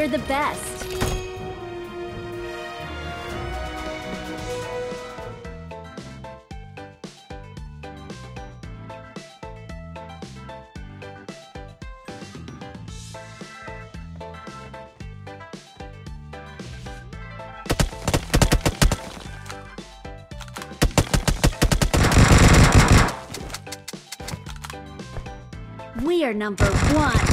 You're the best. We are number one.